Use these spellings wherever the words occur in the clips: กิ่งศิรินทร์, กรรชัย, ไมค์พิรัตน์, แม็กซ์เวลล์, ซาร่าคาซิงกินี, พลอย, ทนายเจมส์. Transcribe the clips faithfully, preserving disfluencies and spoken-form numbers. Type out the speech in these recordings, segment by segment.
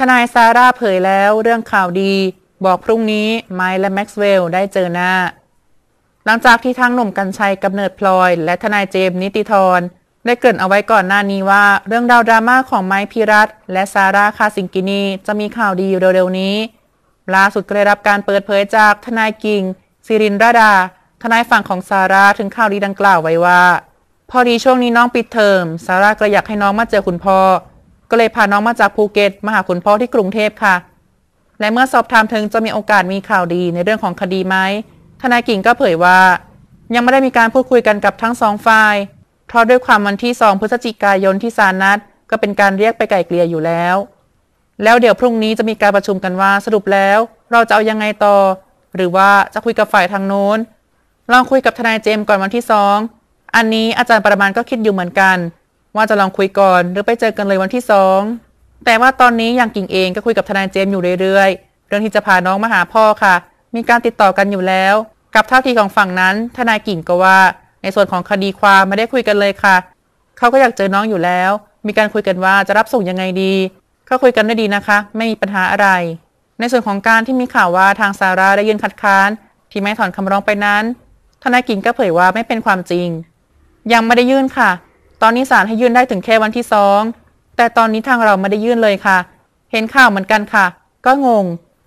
ทนายซาร่าเผยแล้วเรื่องข่าวดีบอกพรุ่งนี้ไมค์และแม็กซ์เวลล์ได้เจอหน้าหลังจากที่ทั้งหนุ่มกรรชัยกำเนิดพลอยและทนายเจมส์นิติธรได้เกริ่นเอาไว้ก่อนหน้านี้ว่าเรื่องราวดราม่าของไมค์พิรัตน์และซาร่าคาสิงกินีจะมีข่าวดีอยู่เร็วๆนี้ล่าสุดก็ได้รับการเปิดเผยจากทนายกิ่งศิรินทร์ รดาทนายฝั่งของซาร่าถึงข่าวดีดังกล่าวไว้ว่าพอดีช่วงนี้น้องปิดเทอมซาร่าก็อยากให้น้องมาเจอคุณพ่อก็เลยพาน้องมาจากภูเก็ตมาหาคุณพ่อที่กรุงเทพค่ะและเมื่อสอบถามถึงจะมีโอกาสมีข่าวดีในเรื่องของคดีไหมทนายกิ่งก็เผยว่ายังไม่ได้มีการพูดคุยกันกับทั้งสองฝ่ายเพราะด้วยความวันที่สองพฤศจิกายนที่ศาลนัดก็เป็นการเรียกไปไกล่เกลี่ยอยู่แล้วแล้วเดี๋ยวพรุ่งนี้จะมีการประชุมกันว่าสรุปแล้วเราจะเอายังไงต่อหรือว่าจะคุยกับฝ่ายทางโน้นลองคุยกับทนายเจมส์ก่อนวันที่สองอันนี้อาจารย์ประมาณก็คิดอยู่เหมือนกันว่าจะลองคุยก่อนหรือไปเจอกันเลยวันที่สองแต่ว่าตอนนี้อย่างกิ่งเองก็คุยกับทนายเจมส์อยู่เรื่อยๆเรื่องที่จะพาน้องมาหาพ่อค่ะมีการติดต่อกันอยู่แล้วกับท่าทีของฝั่งนั้นทนายกิ่งก็ว่าในส่วนของคดีความไม่ได้คุยกันเลยค่ะเขาก็อยากเจอน้องอยู่แล้วมีการคุยกันว่าจะรับส่งยังไงดีเขาคุยกันได้ดีนะคะไม่มีปัญหาอะไรในส่วนของการที่มีข่าวว่าทางซาร่าได้ยื่นคัดค้านที่ไม่ถอนคำร้องไปนั้นทนายกิ่งก็เผยว่าไม่เป็นความจริงยังไม่ได้ยื่นค่ะตอนนี้ศาลให้ยื่นได้ถึงแค่วันที่สองแต่ตอนนี้ทางเราไม่ได้ยื่นเลยค่ะเห็นข่าวเหมือนกันค่ะก็งง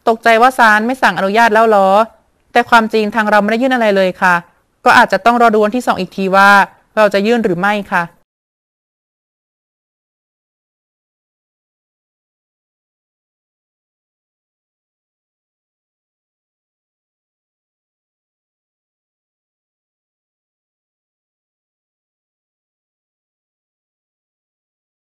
ตกใจว่าศาลไม่สั่งอนุญาตแล้วหรอแต่ความจริงทางเราไม่ได้ยื่นอะไรเลยค่ะก็อาจจะต้องรอดูวันที่สองอีกทีว่าเราจะยื่นหรือไม่ค่ะ